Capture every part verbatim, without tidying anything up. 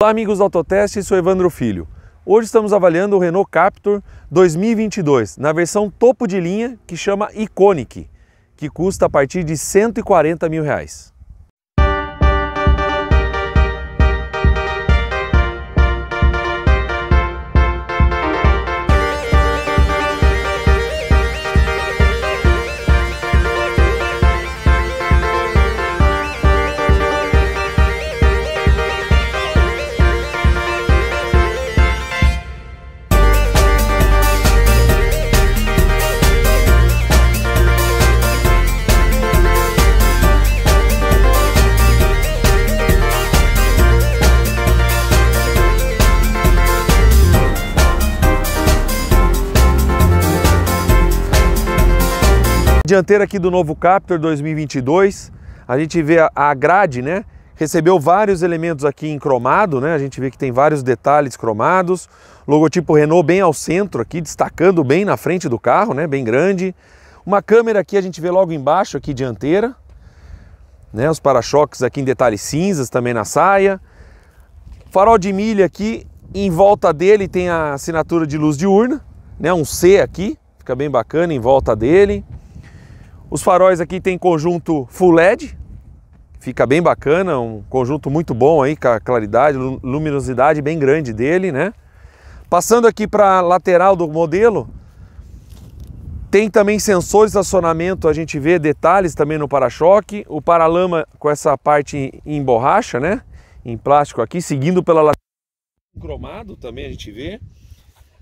Olá amigos do Autoteste, sou Evandro Filho. Hoje estamos avaliando o Renault Captur dois mil e vinte e dois, na versão topo de linha, que chama Iconic, que custa a partir de cento e quarenta mil reais. Dianteira aqui do novo Captur dois mil e vinte e dois, a gente vê a grade, né? Recebeu vários elementos aqui em cromado, né? A gente vê que tem vários detalhes cromados, logotipo Renault bem ao centro aqui, destacando bem na frente do carro, né? Bem grande. Uma câmera aqui a gente vê logo embaixo aqui dianteira, né? Os para-choques aqui em detalhes cinzas também na saia. Farol de milha aqui, em volta dele tem a assinatura de luz diurna, né? Um C aqui, fica bem bacana em volta dele. Os faróis aqui tem conjunto full L E D, fica bem bacana, um conjunto muito bom aí, com a claridade, luminosidade bem grande dele, né? Passando aqui para a lateral do modelo, tem também sensor de estacionamento, a gente vê detalhes também no para-choque, o paralama com essa parte em borracha, né? Em plástico aqui, seguindo pela lateral cromado também a gente vê.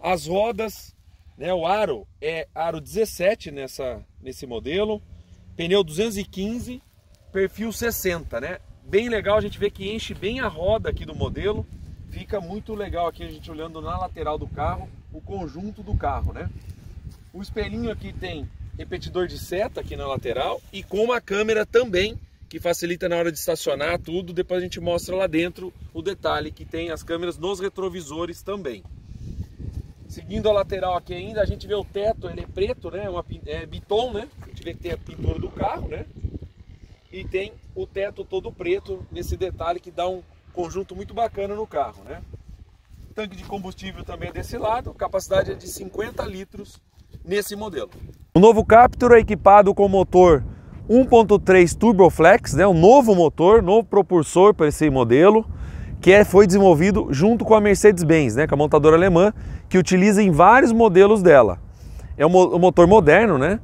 As rodas, né, o aro é aro dezessete nessa, nesse modelo, pneu duzentos e quinze, perfil sessenta, né? Bem legal, a gente vê que enche bem a roda aqui do modelo, fica muito legal aqui a gente olhando na lateral do carro, o conjunto do carro, né? O espelhinho aqui tem repetidor de seta aqui na lateral e com uma câmera também, que facilita na hora de estacionar tudo, depois a gente mostra lá dentro o detalhe que tem as câmeras nos retrovisores também. Seguindo a lateral aqui ainda, a gente vê o teto, ele é preto, né? Uma, é bitom, né? A gente vê que tem a pintura do carro, né? E tem o teto todo preto, nesse detalhe que dá um conjunto muito bacana no carro, né? Tanque de combustível também é desse lado, capacidade é de cinquenta litros nesse modelo. O novo Captur é equipado com motor um ponto três Turboflex, né? Um novo motor, novo propulsor para esse modelo, que é, foi desenvolvido junto com a Mercedes-Benz, né, com a montadora alemã, que utiliza em vários modelos dela. É um, um motor moderno, né,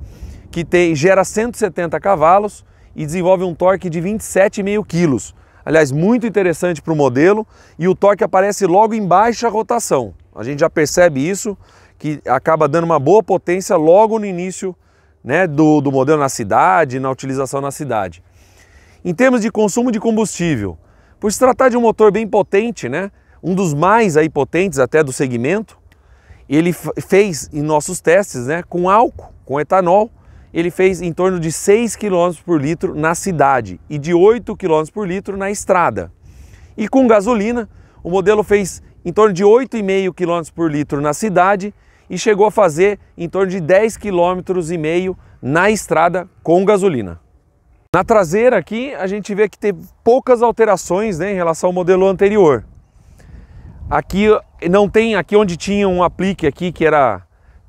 que tem, gera cento e setenta cavalos e desenvolve um torque de vinte e sete vírgula cinco quilos. Aliás, muito interessante para o modelo, e o torque aparece logo em baixa rotação. A gente já percebe isso, que acaba dando uma boa potência logo no início, né, do, do modelo na cidade, na utilização na cidade. Em termos de consumo de combustível, por se tratar de um motor bem potente, né? Um dos mais aí potentes até do segmento, ele fez em nossos testes, né? Com álcool, com etanol, ele fez em torno de seis quilômetros por litro na cidade e de oito quilômetros por litro na estrada. E com gasolina, o modelo fez em torno de oito vírgula cinco quilômetros por litro na cidade e chegou a fazer em torno de dez vírgula cinco quilômetros na estrada com gasolina. Na traseira aqui a gente vê que teve poucas alterações, né, em relação ao modelo anterior. Aqui não tem, aqui onde tinha um aplique aqui que era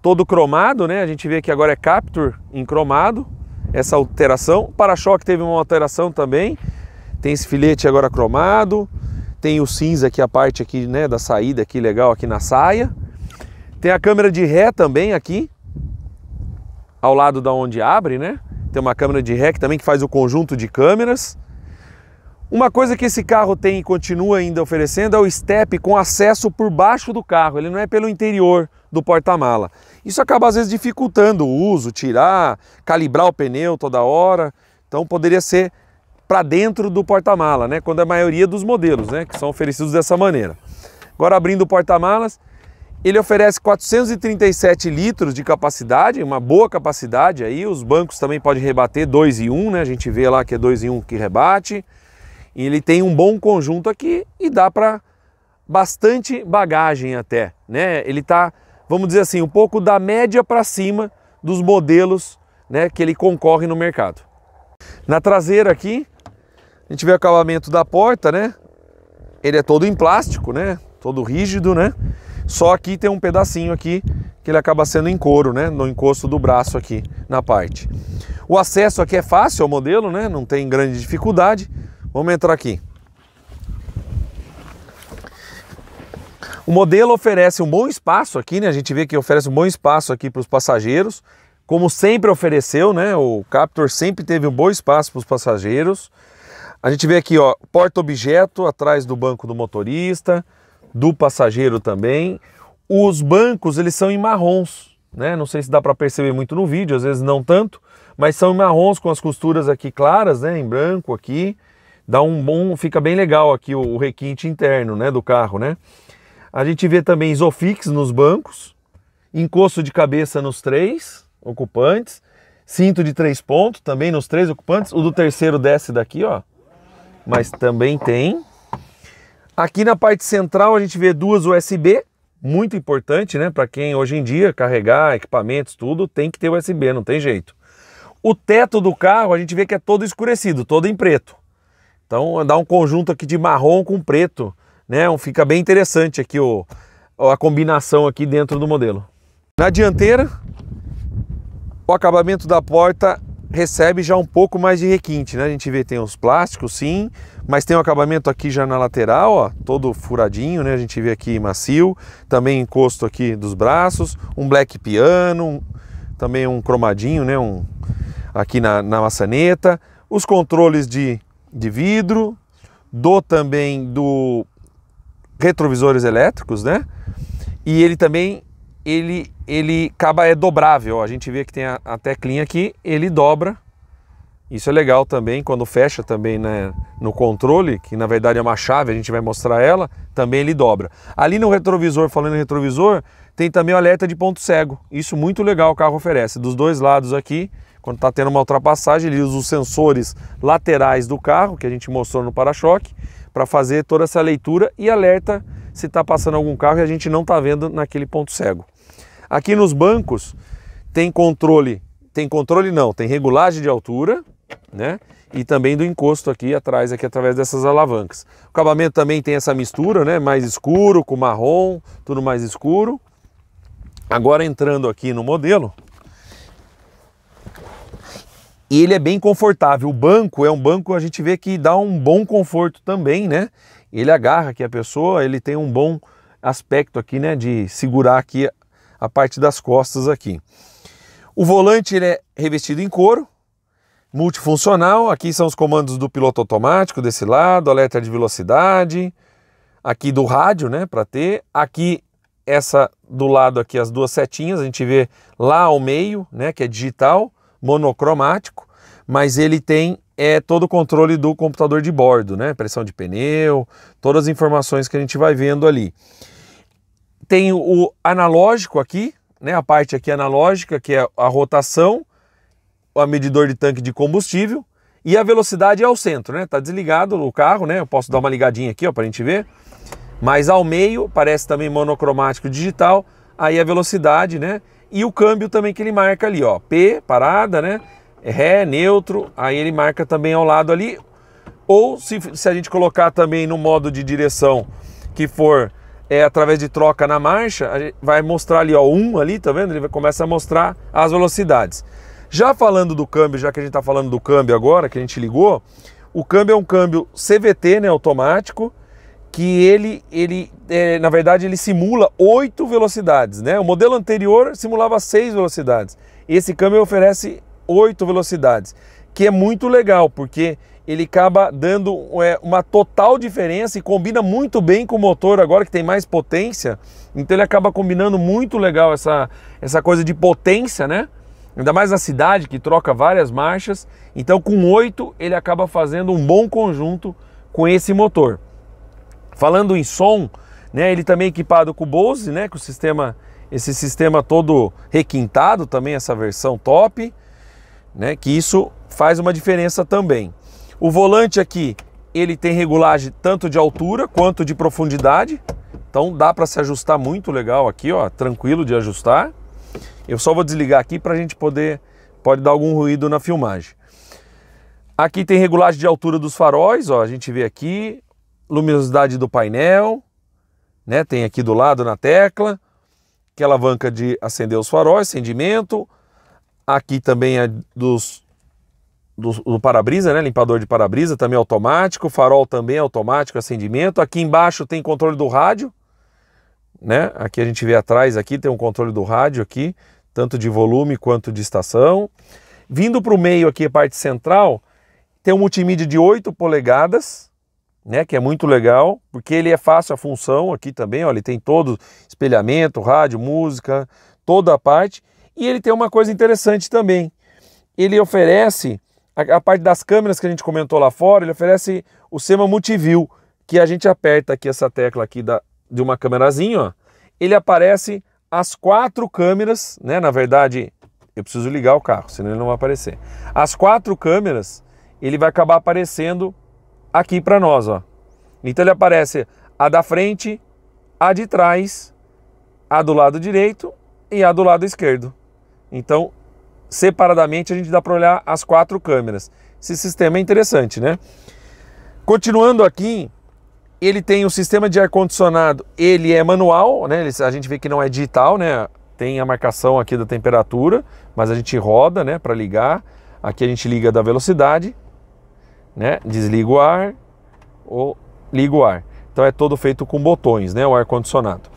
todo cromado, né, a gente vê que agora é Captur em cromado, essa alteração. Para-choque teve uma alteração também, tem esse filete agora cromado, tem o cinza aqui, a parte aqui, né, da saída aqui legal aqui na saia. Tem a câmera de ré também aqui, ao lado da onde abre, né. Tem uma câmera de ré também que faz o conjunto de câmeras. Uma coisa que esse carro tem e continua ainda oferecendo é o step com acesso por baixo do carro. Ele não é pelo interior do porta-mala. Isso acaba às vezes dificultando o uso, tirar, calibrar o pneu toda hora. Então poderia ser para dentro do porta-mala, né? Quando a maioria dos modelos, né, que são oferecidos dessa maneira. Agora abrindo o porta-malas, ele oferece quatrocentos e trinta e sete litros de capacidade, uma boa capacidade aí. Os bancos também podem rebater dois em um, né? A gente vê lá que é dois em um que rebate. E ele tem um bom conjunto aqui e dá para bastante bagagem até, né? Ele tá, vamos dizer assim, um pouco da média para cima dos modelos, né, que ele concorre no mercado. Na traseira aqui, a gente vê o acabamento da porta, né? ele é todo em plástico, né? Todo rígido, né? Só aqui tem um pedacinho aqui que ele acaba sendo em couro, né? No encosto do braço aqui na parte. O acesso aqui é fácil ao modelo, né? Não tem grande dificuldade. Vamos entrar aqui. O modelo oferece um bom espaço aqui, né? A gente vê que oferece um bom espaço aqui para os passageiros, como sempre ofereceu, né? O Captur sempre teve um bom espaço para os passageiros. A gente vê aqui, ó, porta-objeto atrás do banco do motorista, do passageiro também. Os bancos, eles são em marrons, né? Não sei se dá para perceber muito no vídeo, às vezes não tanto, mas são em marrons com as costuras aqui claras, né? Em branco aqui. Dá um bom, fica bem legal aqui o requinte interno, né, do carro, né? A gente vê também Isofix nos bancos, encosto de cabeça nos três ocupantes, cinto de três pontos também nos três ocupantes. O do terceiro desce daqui, ó, mas também tem. Aqui na parte central a gente vê duas U S B, muito importante, né? Para quem hoje em dia carregar equipamentos, tudo, tem que ter U S B, não tem jeito. O teto do carro a gente vê que é todo escurecido, todo em preto. Então dá um conjunto aqui de marrom com preto, né? Fica bem interessante aqui o, a combinação aqui dentro do modelo. Na dianteira, o acabamento da porta recebe já um pouco mais de requinte, né? A gente vê tem os plásticos, sim, mas tem o acabamento aqui já na lateral, ó, todo furadinho, né? A gente vê aqui macio, também encosto aqui dos braços, um black piano, um, também um cromadinho, né? Um, aqui na, na maçaneta, os controles de, de vidro, do também do... retrovisores elétricos, né? E ele também, ele, ele acaba, é dobrável, ó. A gente vê que tem a, a teclinha aqui, ele dobra, isso é legal também, quando fecha também, né, no controle, que na verdade é uma chave, a gente vai mostrar ela, também ele dobra. Ali no retrovisor, falando em retrovisor, tem também o alerta de ponto cego, isso muito legal o carro oferece, dos dois lados aqui, quando tá tendo uma ultrapassagem, ele usa os sensores laterais do carro, que a gente mostrou no para-choque, para fazer toda essa leitura e alerta se está passando algum carro e a gente não está vendo naquele ponto cego. Aqui nos bancos tem controle, tem controle não, tem regulagem de altura, né? E também do encosto aqui atrás, aqui através dessas alavancas. O acabamento também tem essa mistura, né? Mais escuro com marrom, tudo mais escuro. Agora entrando aqui no modelo, ele é bem confortável, o banco é um banco, a gente vê que dá um bom conforto também, né? Ele agarra aqui a pessoa, ele tem um bom aspecto aqui, né? De segurar aqui a parte das costas aqui. O volante, ele é revestido em couro, multifuncional, aqui são os comandos do piloto automático desse lado, alerta de velocidade, aqui do rádio, né? Para ter, aqui essa do lado aqui as duas setinhas, a gente vê lá ao meio, né? Que é digital, monocromático, mas ele tem é, todo o controle do computador de bordo, né? Pressão de pneu, todas as informações que a gente vai vendo ali. Tem o analógico aqui, né? A parte aqui analógica, que é a rotação, o medidor de tanque de combustível e a velocidade ao centro, né? Tá desligado o carro, né? Eu posso dar uma ligadinha aqui, ó, para a gente ver. Mas ao meio, parece também monocromático digital, aí a velocidade, né? E o câmbio também que ele marca ali, ó, P, parada, né, ré, neutro, aí ele marca também ao lado ali, ou se, se a gente colocar também no modo de direção, que for é, através de troca na marcha, a gente vai mostrar ali, ó, um ali, tá vendo? Ele vai, começa a mostrar as velocidades. Já falando do câmbio, já que a gente tá falando do câmbio agora, que a gente ligou, o câmbio é um câmbio C V T, né, automático, que ele, ele é, na verdade, ele simula oito velocidades, né? O modelo anterior simulava seis velocidades. Esse câmbio oferece oito velocidades, que é muito legal, porque ele acaba dando é, uma total diferença e combina muito bem com o motor agora, que tem mais potência. Então ele acaba combinando muito legal essa, essa coisa de potência, né? Ainda mais na cidade, que troca várias marchas. Então com oito, ele acaba fazendo um bom conjunto com esse motor. Falando em som, né, ele também é equipado com o Bose, né, com o sistema, esse sistema todo requintado também, essa versão top, né, que isso faz uma diferença também. O volante aqui, ele tem regulagem tanto de altura quanto de profundidade, então dá para se ajustar muito legal aqui, ó, tranquilo de ajustar. Eu só vou desligar aqui para a gente poder, pode dar algum ruído na filmagem. Aqui tem regulagem de altura dos faróis, ó, a gente vê aqui. luminosidade do painel, né? Tem aqui do lado na tecla, que é a alavanca de acender os faróis, acendimento. Aqui também é dos, do, do para-brisa, né? Limpador de para-brisa, também automático. Farol também automático, acendimento. Aqui embaixo tem controle do rádio, né? Aqui a gente vê atrás, aqui tem um controle do rádio aqui, tanto de volume quanto de estação. Vindo para o meio aqui, a parte central, tem um multimídia de oito polegadas, né, que é muito legal, porque ele é fácil a função aqui também, ó, ele tem todo espelhamento, rádio, música, toda a parte. E ele tem uma coisa interessante também, ele oferece, a, a parte das câmeras que a gente comentou lá fora, ele oferece o SEMA Multiview, que a gente aperta aqui essa tecla aqui da, de uma câmerazinha, ó, ele aparece as quatro câmeras, né, na verdade eu preciso ligar o carro, senão ele não vai aparecer. As quatro câmeras, ele vai acabar aparecendo aqui para nós, ó. Então ele aparece a da frente, a de trás, a do lado direito e a do lado esquerdo. Então, separadamente a gente dá para olhar as quatro câmeras. Esse sistema é interessante, né? Continuando aqui, ele tem o sistema de ar-condicionado, ele é manual, né? A gente vê que não é digital, né? Tem a marcação aqui da temperatura, mas a gente roda, né, para ligar. Aqui a gente liga da velocidade, né? Desliga o ar ou liga o ar. Então é todo feito com botões, né? O ar-condicionado.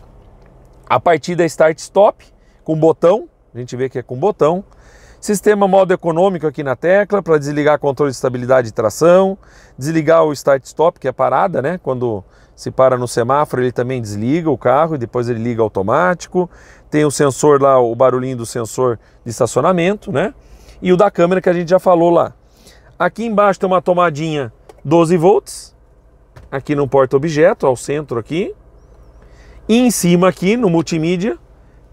A partida é start-stop, com botão. A gente vê que é com botão. Sistema modo econômico aqui na tecla, para desligar controle de estabilidade e tração. Desligar o start-stop, que é parada, né? Quando se para no semáforo, ele também desliga o carro e depois ele liga automático. Tem o sensor lá, o barulhinho do sensor de estacionamento, né? E o da câmera que a gente já falou lá. Aqui embaixo tem uma tomadinha doze volts, aqui no porta-objeto, ao centro aqui. E em cima aqui, no multimídia,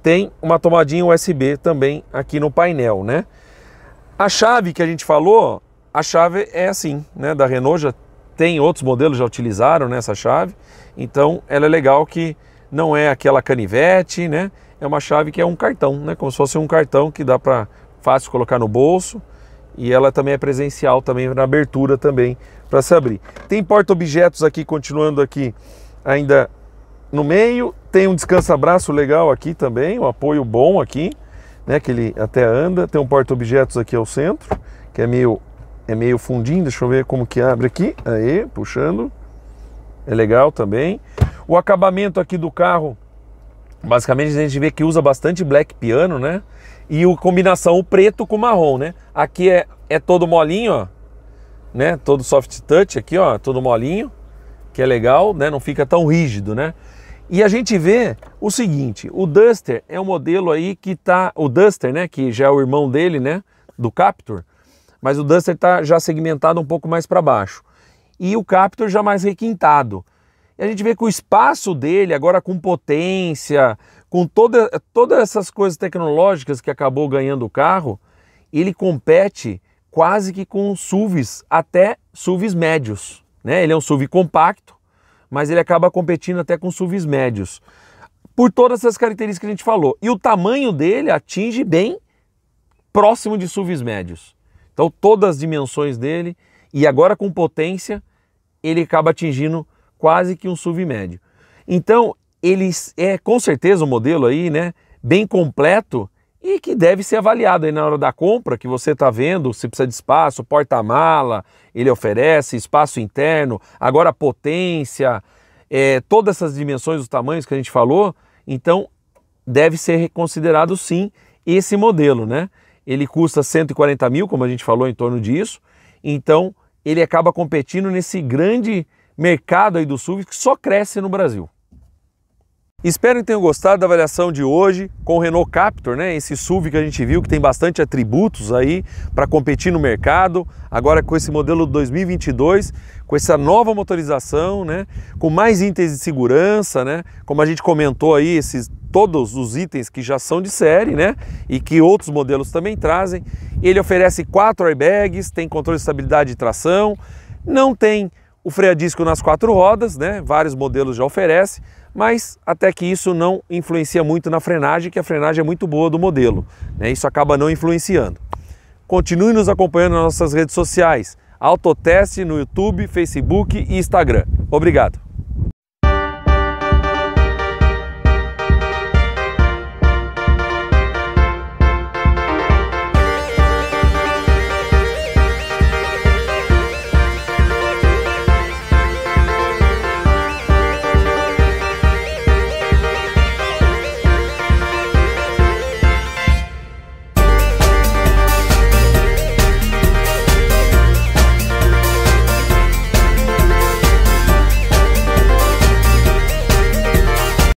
tem uma tomadinha U S B também aqui no painel, né? A chave que a gente falou, a chave é assim, né? Da Renault, já tem outros modelos, já utilizaram, né, essa chave. Então, ela é legal que não é aquela canivete, né? É uma chave que é um cartão, né? Como se fosse um cartão que dá para fácil colocar no bolso. E ela também é presencial, também na abertura também, para se abrir. Tem porta-objetos aqui, continuando aqui, ainda no meio. Tem um descansa-braço legal aqui também, um apoio bom aqui, né, que ele até anda. Tem um porta-objetos aqui ao centro, que é meio, é meio fundinho, deixa eu ver como que abre aqui. Aí, puxando. É legal também. O acabamento aqui do carro, basicamente a gente vê que usa bastante black piano, né? E a combinação, o preto com o marrom, né? Aqui é, é todo molinho, ó, né? Todo soft touch aqui, ó, todo molinho, que é legal, né? Não fica tão rígido, né? E a gente vê o seguinte, o Duster é um modelo aí que tá... O Duster, né? Que já é o irmão dele, né? Do Captur. Mas o Duster tá já segmentado um pouco mais para baixo. E o Captur já mais requintado. E a gente vê que o espaço dele, agora com potência, com toda, todas essas coisas tecnológicas que acabou ganhando o carro, ele compete quase que com S U Vs, até S U Vs médios, né? Ele é um S U V compacto, mas ele acaba competindo até com S U Vs médios, por todas essas características que a gente falou. E o tamanho dele atinge bem próximo de S U Vs médios. Então todas as dimensões dele, e agora com potência, ele acaba atingindo quase que um S U V médio. Então, ele é com certeza um modelo aí, né, bem completo e que deve ser avaliado aí na hora da compra, que você está vendo, se precisa de espaço, porta-mala, ele oferece espaço interno, agora potência, é, todas essas dimensões, os tamanhos que a gente falou. Então, deve ser reconsiderado sim esse modelo, né? Ele custa cento e quarenta mil, como a gente falou, em torno disso. Então, ele acaba competindo nesse grande mercado aí do S U V que só cresce no Brasil. Espero que tenham gostado da avaliação de hoje com o Renault Captur, né? Esse S U V que a gente viu que tem bastante atributos aí para competir no mercado. Agora com esse modelo dois mil e vinte e dois, com essa nova motorização, né? Com mais itens de segurança, né? Como a gente comentou aí, esses todos os itens que já são de série, né? E que outros modelos também trazem. Ele oferece quatro airbags, tem controle de estabilidade e tração, não tem o freio a disco nas quatro rodas, né? Vários modelos já oferecem, mas até que isso não influencia muito na frenagem, que a frenagem é muito boa do modelo, né? Isso acaba não influenciando. Continue nos acompanhando nas nossas redes sociais, Autoteste no YouTube, Facebook e Instagram. Obrigado.